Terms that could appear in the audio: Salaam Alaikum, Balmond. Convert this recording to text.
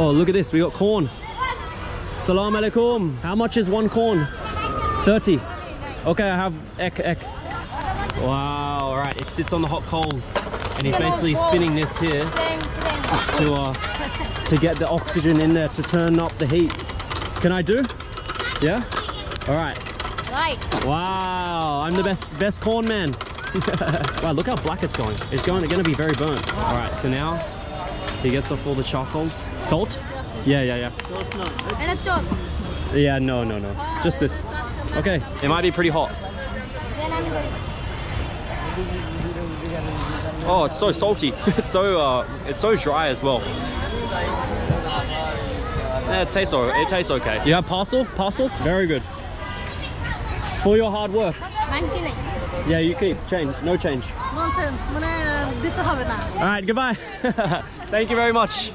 Oh, look at this, we got corn. Salaam Alaikum. How much is one corn? 30. Okay, I have ek ek. Wow, all right, it sits on the hot coals and he's basically spinning this here to get the oxygen in there to turn up the heat. Can I do? Yeah? All right. Right. Wow, I'm the best corn man. Wow, look how black it's going. It's going to be very burnt. All right, so now he gets off all the charcoals. Salt? Yeah. And a toss. Yeah, no. Just this. Okay, it might be pretty hot. Oh, it's so salty. It's so dry as well. Yeah, it tastes okay. You have parcel? Parcel? Very good. For your hard work. Yeah, you keep change. No change. All right, goodbye. Thank you very much.